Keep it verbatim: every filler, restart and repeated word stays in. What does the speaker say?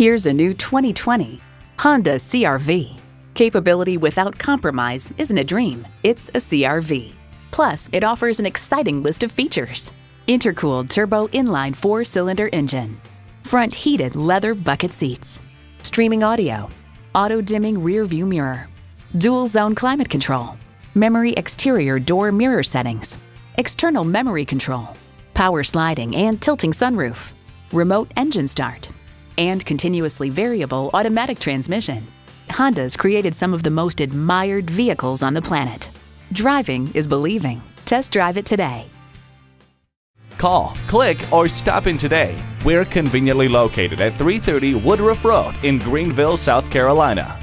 Here's a new twenty twenty Honda C R V. Capability without compromise isn't a dream, it's a C R V. Plus, it offers an exciting list of features. Intercooled turbo inline four-cylinder engine, front heated leather bucket seats, streaming audio, auto-dimming rear-view mirror, dual zone climate control, memory exterior door mirror settings, external memory control, power sliding and tilting sunroof, remote engine start, and continuously variable automatic transmission. Honda's created some of the most admired vehicles on the planet. Driving is believing. Test drive it today. Call, click, or stop in today. We're conveniently located at three thirty Woodruff Road in Greenville, South Carolina.